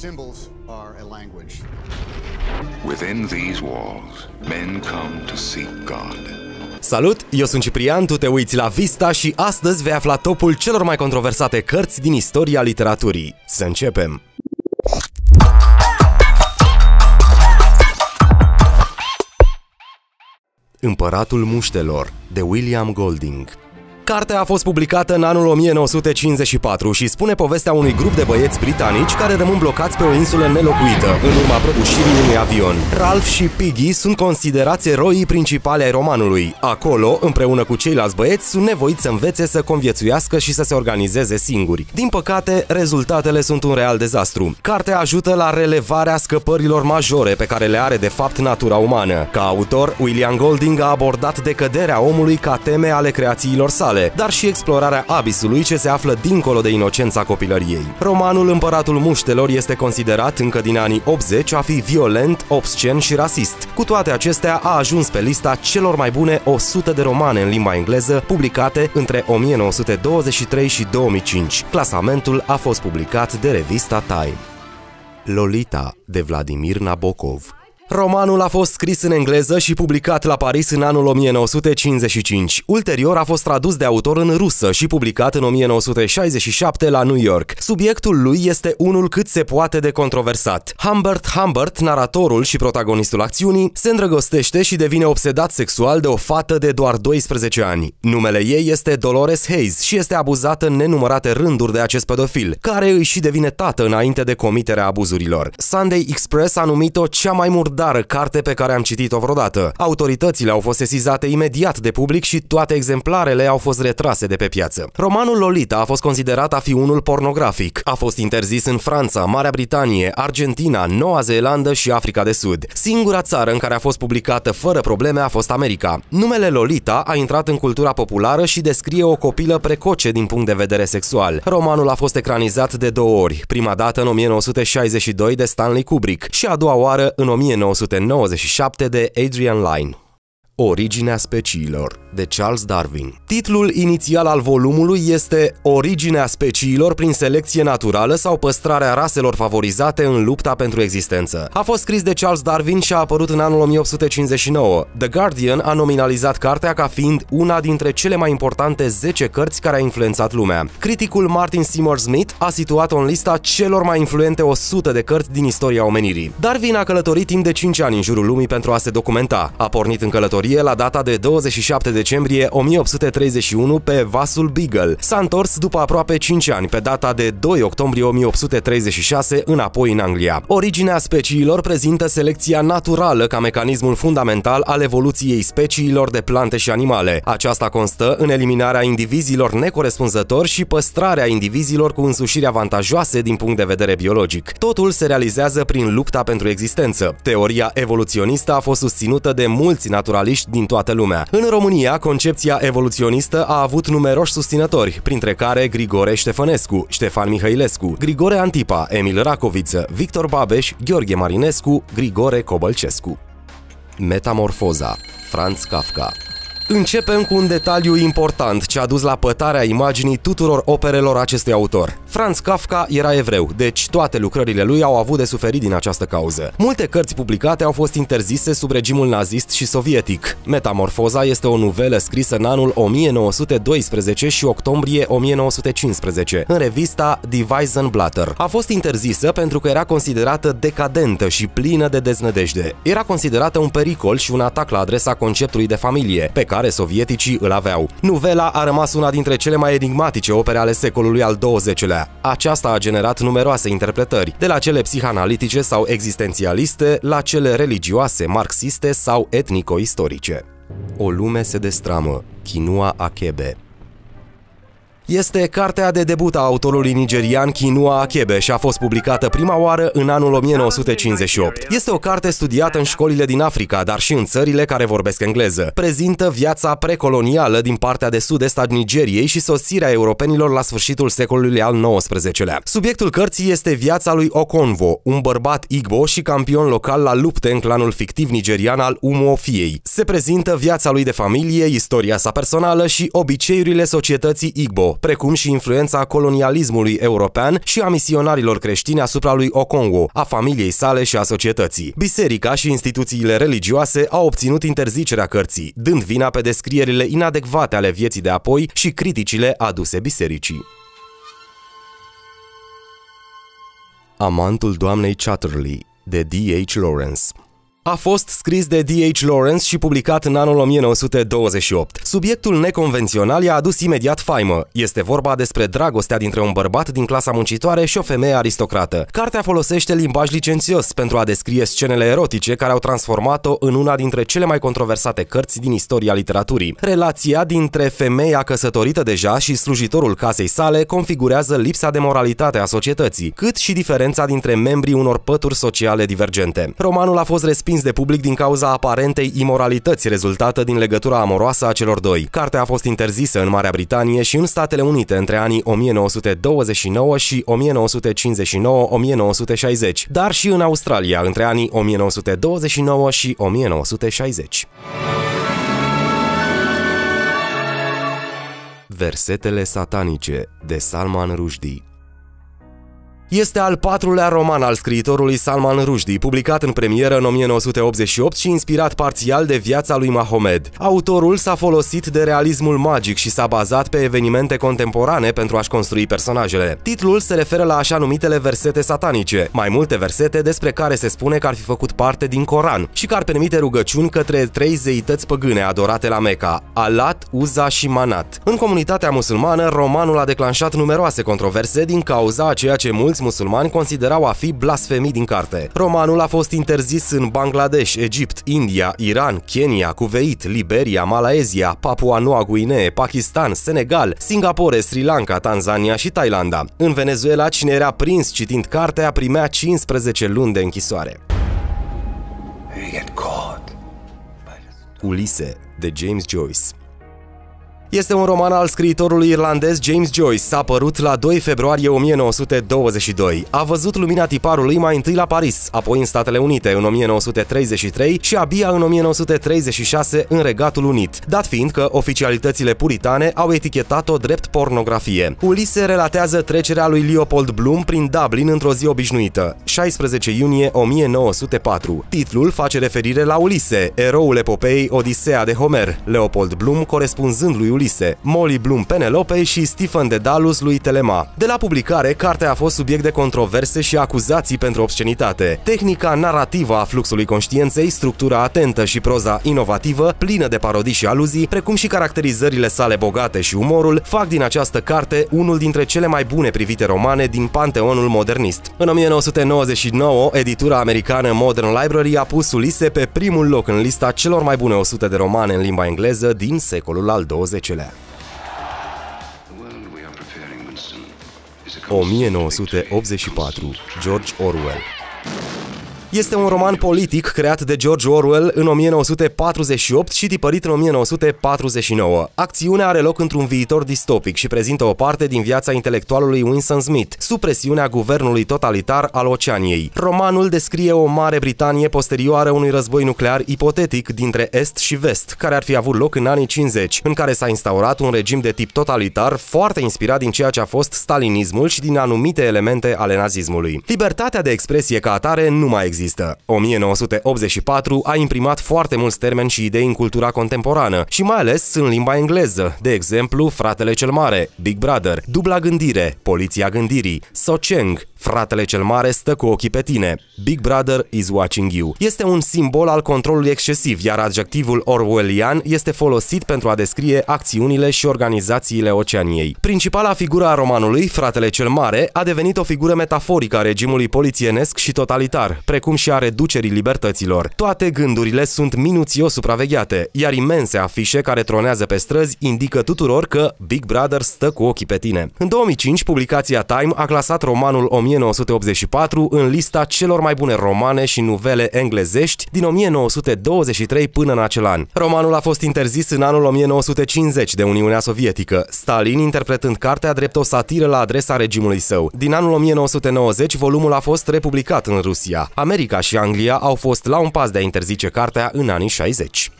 Symbols are a language. Within these walls, men come to seek God. Salut, eu sunt Ciprian, tu te uiți la Vista și astăzi vei afla topul celor mai controversate cărți din istoria literaturii. Să începem! Împăratul muștelor, de William Golding. Cartea a fost publicată în anul 1954 și spune povestea unui grup de băieți britanici care rămân blocați pe o insulă nelocuită, în urma prăbușirii unui avion. Ralph și Piggy sunt considerați eroii principali ai romanului. Acolo, împreună cu ceilalți băieți, sunt nevoiți să învețe să conviețuiască și să se organizeze singuri. Din păcate, rezultatele sunt un real dezastru. Cartea ajută la relevarea scăpărilor majore pe care le are de fapt natura umană. Ca autor, William Golding a abordat decăderea omului ca teme ale creațiilor sale, dar și explorarea abisului ce se află dincolo de inocența copilăriei. Romanul Împăratul Muștelor este considerat încă din anii 80 a fi violent, obscen și rasist. Cu toate acestea, a ajuns pe lista celor mai bune 100 de romane în limba engleză publicate între 1923 și 2005. Clasamentul a fost publicat de revista Time. Lolita, de Vladimir Nabokov. Romanul a fost scris în engleză și publicat la Paris în anul 1955. Ulterior a fost tradus de autor în rusă și publicat în 1967 la New York. Subiectul lui este unul cât se poate de controversat. Humbert Humbert, naratorul și protagonistul acțiunii, se îndrăgostește și devine obsedat sexual de o fată de doar 12 ani. Numele ei este Dolores Haze și este abuzată în nenumărate rânduri de acest pedofil, care îi și devine tată înainte de comiterea abuzurilor. Sunday Express a numit-o cea mai murdă carte pe care am citit-o vreodată. Autoritățile au fost sesizate imediat de public și toate exemplarele au fost retrase de pe piață. Romanul Lolita a fost considerat a fi unul pornografic. A fost interzis în Franța, Marea Britanie, Argentina, Noua Zeelandă și Africa de Sud. Singura țară în care a fost publicată fără probleme a fost America. Numele Lolita a intrat în cultura populară și descrie o copilă precoce din punct de vedere sexual. Romanul a fost ecranizat de două ori, prima dată în 1962 de Stanley Kubrick și a doua oară în 1997 de Adrian Lyne. Originea speciilor, de Charles Darwin. Titlul inițial al volumului este Originea speciilor prin selecție naturală sau păstrarea raselor favorizate în lupta pentru existență. A fost scris de Charles Darwin și a apărut în anul 1859. The Guardian a nominalizat cartea ca fiind una dintre cele mai importante 10 cărți care a influențat lumea. Criticul Martin Seymour Smith a situat-o în lista celor mai influente 100 de cărți din istoria omenirii. Darwin a călătorit timp de 5 ani în jurul lumii pentru a se documenta. A pornit în călătorie la data de 27 decembrie 1831 pe vasul Beagle. S-a întors după aproape 5 ani, pe data de 2 octombrie 1836, înapoi în Anglia. Originea speciilor prezintă selecția naturală ca mecanismul fundamental al evoluției speciilor de plante și animale. Aceasta constă în eliminarea indivizilor necorespunzători și păstrarea indivizilor cu însușiri avantajoase din punct de vedere biologic. Totul se realizează prin lupta pentru existență. Teoria evoluționistă a fost susținută de mulți naturaliști din toată lumea. În România, concepția evoluționistă a avut numeroși susținători, printre care Grigore Ștefănescu, Ștefan Mihailescu, Grigore Antipa, Emil Racoviță, Victor Babeș, Gheorghe Marinescu, Grigore Cobălcescu. Metamorfoza, Franz Kafka. Începem cu un detaliu important ce a dus la pătarea imaginii tuturor operelor acestui autor. Franz Kafka era evreu, deci toate lucrările lui au avut de suferit din această cauză. Multe cărți publicate au fost interzise sub regimul nazist și sovietic. Metamorfoza este o novelă scrisă în anul 1912 și octombrie 1915 în revista Die Weizenblätter. A fost interzisă pentru că era considerată decadentă și plină de deznădejde. Era considerată un pericol și un atac la adresa conceptului de familie, pe care sovieticii îl aveau. Novela a rămas una dintre cele mai enigmatice opere ale secolului al XX-lea. Aceasta a generat numeroase interpretări, de la cele psihanalitice sau existențialiste, la cele religioase, marxiste sau etnico-istorice. O lume se destramă, Chinua Achebe. Este cartea de debut a autorului nigerian Chinua Achebe și a fost publicată prima oară în anul 1958. Este o carte studiată în școlile din Africa, dar și în țările care vorbesc engleză. Prezintă viața precolonială din partea de sud-est a Nigeriei și sosirea europenilor la sfârșitul secolului al XIX-lea. Subiectul cărții este viața lui Okonwo, un bărbat Igbo și campion local la lupte în clanul fictiv nigerian al Umuofiei. Se prezintă viața lui de familie, istoria sa personală și obiceiurile societății Igbo. Okonwo, precum și influența colonialismului european și a misionarilor creștini asupra lui Okonwo, a familiei sale și a societății. Biserica și instituțiile religioase au obținut interzicerea cărții, dând vina pe descrierile inadecvate ale vieții de apoi și criticile aduse bisericii. Amantul doamnei Chatterley, de D.H. Lawrence. A fost scris de D.H. Lawrence și publicat în anul 1928. Subiectul neconvențional i-a adus imediat faimă. Este vorba despre dragostea dintre un bărbat din clasa muncitoare și o femeie aristocrată. Cartea folosește limbaj licențios pentru a descrie scenele erotice care au transformat-o în una dintre cele mai controversate cărți din istoria literaturii. Relația dintre femeia căsătorită deja și slujitorul casei sale configurează lipsa de moralitate a societății, cât și diferența dintre membrii unor pături sociale divergente. Romanul a fost respins de public din cauza aparentei imoralități rezultată din legătura amoroasă a celor doi. Cartea a fost interzisă în Marea Britanie și în Statele Unite între anii 1929 și 1959-1960, dar și în Australia între anii 1929 și 1960. Versetele satanice, de Salman Rushdie. Este al patrulea roman al scriitorului Salman Rushdie, publicat în premieră în 1988 și inspirat parțial de viața lui Mahomed. Autorul s-a folosit de realismul magic și s-a bazat pe evenimente contemporane pentru a-și construi personajele. Titlul se referă la așa numitele versete satanice, mai multe versete despre care se spune că ar fi făcut parte din Coran și că ar permite rugăciuni către trei zeități păgâne adorate la Mecca, Alat, Uza și Manat. În comunitatea musulmană, romanul a declanșat numeroase controverse din cauza a ceea ce mulți musulmani considerau a fi blasfemii din carte. Romanul a fost interzis în Bangladesh, Egipt, India, Iran, Kenya, Cuveit, Liberia, Malaezia, Papua Noua Guinee, Pakistan, Senegal, Singapore, Sri Lanka, Tanzania și Thailanda. În Venezuela, cine era prins citind cartea primea 15 luni de închisoare. Ulise, de James Joyce. Este un roman al scriitorului irlandez James Joyce, a apărut la 2 februarie 1922. A văzut lumina tiparului mai întâi la Paris, apoi în Statele Unite în 1933 și abia în 1936 în Regatul Unit, dat fiind că oficialitățile puritane au etichetat-o drept pornografie. Ulise relatează trecerea lui Leopold Bloom prin Dublin într-o zi obișnuită, 16 iunie 1904. Titlul face referire la Ulise, eroul epopeii Odiseea de Homer, Leopold Bloom corespunzând lui Molly Bloom Penelope și Stephen Dedalus lui Telema. De la publicare, cartea a fost subiect de controverse și acuzații pentru obscenitate. Tehnica narrativă a fluxului conștiinței, structura atentă și proza inovativă, plină de parodii și aluzii, precum și caracterizările sale bogate și umorul, fac din această carte unul dintre cele mai bune privite romane din panteonul modernist. În 1999, editura americană Modern Library a pus Ulise pe primul loc în lista celor mai bune 100 de romane în limba engleză din secolul al XX-lea. 1984, George Orwell. Este un roman politic creat de George Orwell în 1948 și tipărit în 1949. Acțiunea are loc într-un viitor distopic și prezintă o parte din viața intelectualului Winston Smith, sub presiunea guvernului totalitar al Oceaniei. Romanul descrie o Mare Britanie posterioară unui război nuclear ipotetic dintre Est și Vest, care ar fi avut loc în anii 50, în care s-a instaurat un regim de tip totalitar foarte inspirat din ceea ce a fost stalinismul și din anumite elemente ale nazismului. Libertatea de expresie ca atare nu mai există. 1984 a imprimat foarte mulți termeni și idei în cultura contemporană și mai ales în limba engleză, de exemplu Fratele cel Mare, Big Brother, dubla gândire, poliția gândirii, Socieng, Fratele cel Mare stă cu ochii pe tine, Big Brother is watching you. Este un simbol al controlului excesiv, iar adjectivul orwellian este folosit pentru a descrie acțiunile și organizațiile Oceaniei. Principala figură a romanului, Fratele cel Mare, a devenit o figură metaforică a regimului polițienesc și totalitar, precum și a reducerii libertăților. Toate gândurile sunt minuțios supravegheate, iar imense afișe care tronează pe străzi indică tuturor că Big Brother stă cu ochii pe tine. În 2005, publicația Time a clasat romanul 1984 în lista celor mai bune romane și nuvele englezești din 1923 până în acel an. Romanul a fost interzis în anul 1950 de Uniunea Sovietică, Stalin interpretând cartea drept o satiră la adresa regimului său. Din anul 1990, volumul a fost republicat în Rusia. America și Anglia au fost la un pas de a interzice cartea în anii 60.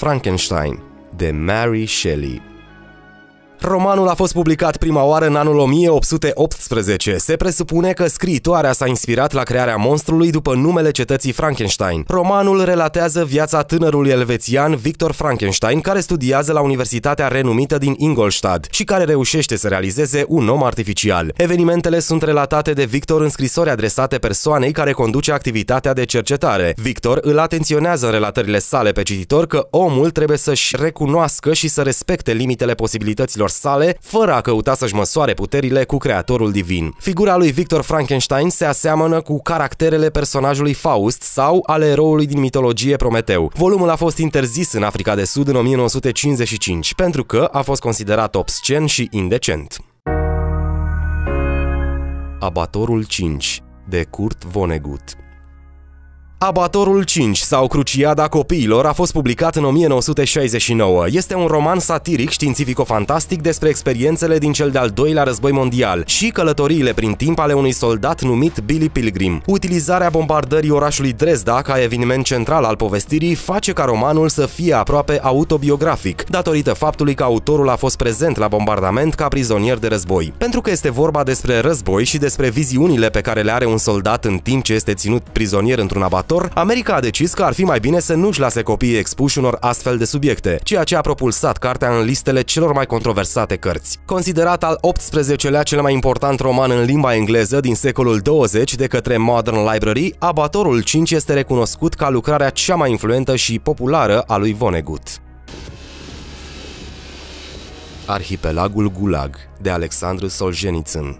Frankenstein, de Mary Shelley. Romanul a fost publicat prima oară în anul 1818. Se presupune că scriitoarea s-a inspirat la crearea monstrului după numele cetății Frankenstein. Romanul relatează viața tânărului elvețian Victor Frankenstein, care studiază la universitatea renumită din Ingolstadt și care reușește să realizeze un om artificial. Evenimentele sunt relatate de Victor în scrisori adresate persoanei care conduce activitatea de cercetare. Victor îl atenționează în relatările sale pe cititor că omul trebuie să-și recunoască și să respecte limitele posibilităților sale, fără a căuta să-și măsoare puterile cu creatorul divin. Figura lui Victor Frankenstein se aseamănă cu caracterele personajului Faust sau ale eroului din mitologie Prometeu. Volumul a fost interzis în Africa de Sud în 1955, pentru că a fost considerat obscen și indecent. Abatorul 5, de Kurt Vonnegut. Abatorul 5 sau Cruciada copiilor a fost publicat în 1969. Este un roman satiric științifico-fantastic despre experiențele din cel de-al doilea război mondial și călătoriile prin timp ale unui soldat numit Billy Pilgrim. Utilizarea bombardării orașului Dresda ca eveniment central al povestirii face ca romanul să fie aproape autobiografic, datorită faptului că autorul a fost prezent la bombardament ca prizonier de război. Pentru că este vorba despre război și despre viziunile pe care le are un soldat în timp ce este ținut prizonier într-un abator, America a decis că ar fi mai bine să nu-și lase copiii expuși unor astfel de subiecte, ceea ce a propulsat cartea în listele celor mai controversate cărți. Considerat al 18-lea cel mai important roman în limba engleză din secolul 20 de către Modern Library, Abatorul 5 este recunoscut ca lucrarea cea mai influentă și populară a lui Vonnegut. Arhipelagul Gulag, de Alexandru Solzhenitsyn.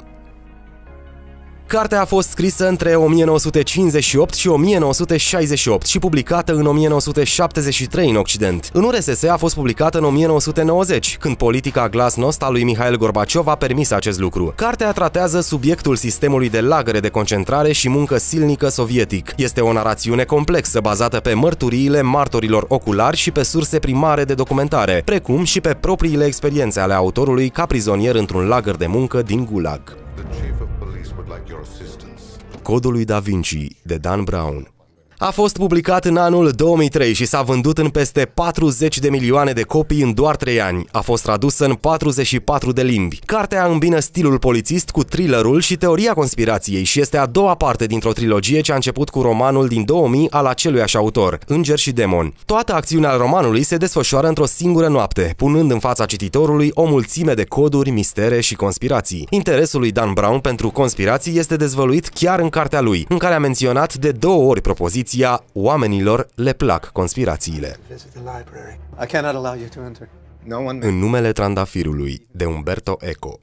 Cartea a fost scrisă între 1958 și 1968 și publicată în 1973 în Occident. În URSS a fost publicată în 1990, când politica glasnost a lui Mihail Gorbaciov a permis acest lucru. Cartea tratează subiectul sistemului de lagăre de concentrare și muncă silnică sovietic. Este o narațiune complexă bazată pe mărturiile martorilor oculari și pe surse primare de documentare, precum și pe propriile experiențe ale autorului ca prizonier într-un lagăr de muncă din Gulag. Codul lui Da Vinci, de Dan Brown. A fost publicat în anul 2003 și s-a vândut în peste 40 de milioane de copii în doar 3 ani. A fost tradusă în 44 de limbi. Cartea îmbină stilul polițist cu thrillerul și teoria conspirației și este a doua parte dintr-o trilogie ce a început cu romanul din 2000 al aceluiași autor, Înger și Demon. Toată acțiunea romanului se desfășoară într-o singură noapte, punând în fața cititorului o mulțime de coduri, mistere și conspirații. Interesul lui Dan Brown pentru conspirații este dezvăluit chiar în cartea lui, în care a menționat de 2 ori propoziția "Oamenilor le plac conspirațiile". În numele trandafirului, de Umberto Eco.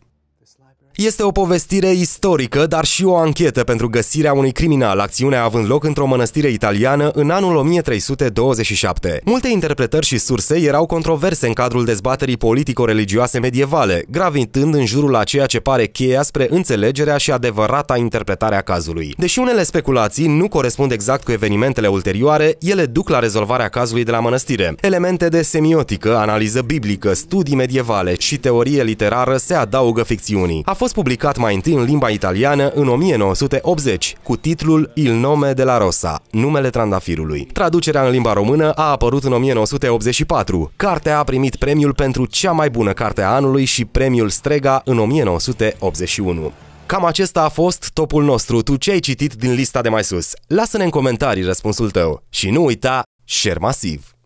Este o povestire istorică, dar și o anchetă pentru găsirea unui criminal, acțiunea având loc într-o mănăstire italiană în anul 1327. Multe interpretări și surse erau controverse în cadrul dezbaterii politico-religioase medievale, gravitând în jurul a ceea ce pare cheia spre înțelegerea și adevărata interpretare a cazului. Deși unele speculații nu corespund exact cu evenimentele ulterioare, ele duc la rezolvarea cazului de la mănăstire. Elemente de semiotică, analiză biblică, studii medievale și teorie literară se adaugă ficțiunii. A fost publicat mai întâi în limba italiană în 1980, cu titlul Il nome della rosa, numele trandafirului. Traducerea în limba română a apărut în 1984. Cartea a primit premiul pentru cea mai bună carte a anului și premiul Strega în 1981. Cam acesta a fost topul nostru. Tu ce ai citit din lista de mai sus? Lasă-ne în comentarii răspunsul tău și nu uita, share masiv!